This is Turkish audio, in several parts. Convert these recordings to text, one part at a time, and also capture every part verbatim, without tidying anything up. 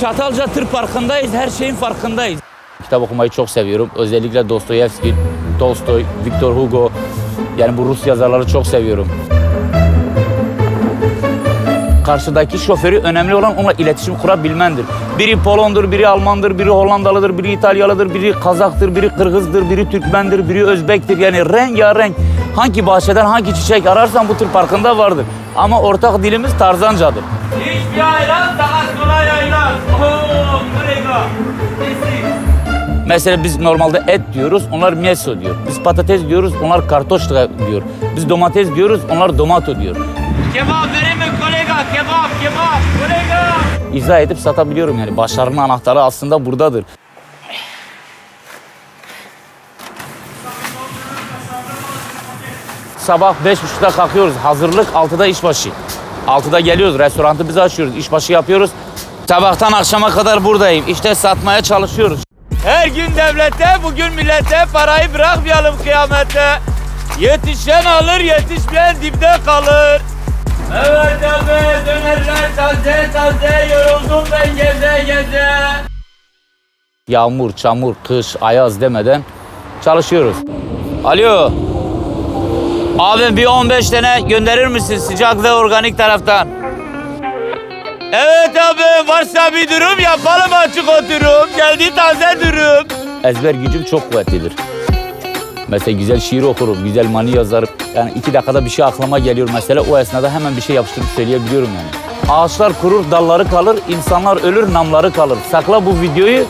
Çatalca Tır Parkı'ndayız, her şeyin farkındayız. Kitap okumayı çok seviyorum. Özellikle Dostoyevski, Tolstoy, Victor Hugo, yani bu Rus yazarları çok seviyorum. Karşıdaki şoförü önemli olan onunla iletişim kurabilmendir. Biri Polondur, biri Almandır, biri Hollandalıdır, biri İtalyalıdır, biri Kazak'tır, biri Kırgız'dır, biri Türkmen'dir, biri Özbek'tir. Yani rengarenk hangi bahçeden hangi çiçek ararsan bu tır parkında vardır. Ama ortak dilimiz Tarzancadır. Hiçbir ayran daha sonra yaylan. Ooo, brega. Mesela biz normalde et diyoruz, onlar mieso diyor. Biz patates diyoruz, onlar kartoş diyor. Biz domates diyoruz, onlar domato diyor. Kebap vereyim mi kolega? Kebap, kebap, kolega! İzah edip satabiliyorum yani. Başarının anahtarı aslında buradadır. Sabah beş buçukta kalkıyoruz. Hazırlık altıda işbaşı. altıda geliyoruz, restoranı biz açıyoruz, işbaşı yapıyoruz. Sabahtan akşama kadar buradayım. İşte satmaya çalışıyoruz. Her gün devlete, bugün millete, parayı bırakmayalım kıyamete. Yetişen alır, yetişmeyen dibde kalır. Evet abi, dönerler taze taze, yoruldum ben geze geze. Yağmur, çamur, kış, ayaz demeden çalışıyoruz. Alo. Abi bir on beş tane gönderir misin sıcak ve organik taraftan? Evet abi, varsa bir durum yapalım açık oturum. Geldi taze durum. Ezber gücüm çok kuvvetlidir. Mesela güzel şiir okurum, güzel mani yazarım. Yani iki dakikada bir şey aklıma geliyor mesela. O esnada hemen bir şey yapıştırıp söyleyebiliyorum yani. Ağaçlar kurur, dalları kalır, insanlar ölür, namları kalır. Sakla bu videoyu,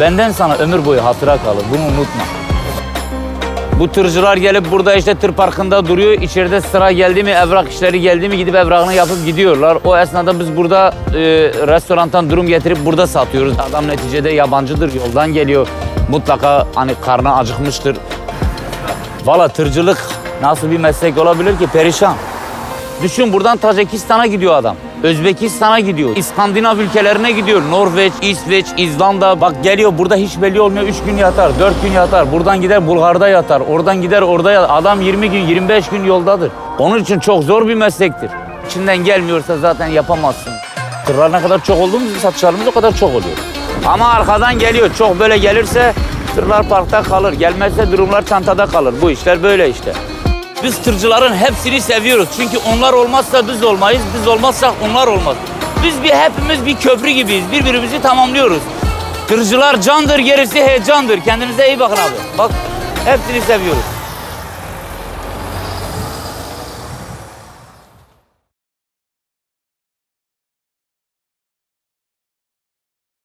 benden sana ömür boyu hatıra kalır. Bunu unutma. Bu tırcılar gelip burada işte tır parkında duruyor. İçeride sıra geldi mi, evrak işleri geldi mi gidip evrakını yapıp gidiyorlar. O esnada biz burada e, restorandan durum getirip burada satıyoruz. Adam neticede yabancıdır, yoldan geliyor. Mutlaka hani karnı acıkmıştır. Valla tırcılık nasıl bir meslek olabilir ki? Perişan. Düşün, buradan Tacikistan'a gidiyor adam. Özbekistan'a gidiyor. İskandinav ülkelerine gidiyor. Norveç, İsveç, İzlanda. Bak geliyor, burada hiç belli olmuyor. Üç gün yatar, dört gün yatar. Buradan gider Bulgar'da yatar. Oradan gider orada yatar. Adam yirmi gün, yirmi beş gün yoldadır. Onun için çok zor bir meslektir. İçinden gelmiyorsa zaten yapamazsın. Tırlar ne kadar çok olduğumuz, satışlarımız o kadar çok oluyor. Ama arkadan geliyor. Çok böyle gelirse tırlar parkta kalır. Gelmezse durumlar çantada kalır. Bu işler böyle işte. Biz tırcıların hepsini seviyoruz. Çünkü onlar olmazsa biz olmayız, biz olmazsak onlar olmaz. Biz bir hepimiz bir köprü gibiyiz. Birbirimizi tamamlıyoruz. Tırcılar candır, gerisi heyecandır. Kendinize iyi bakın abi. Bak, hepsini seviyoruz.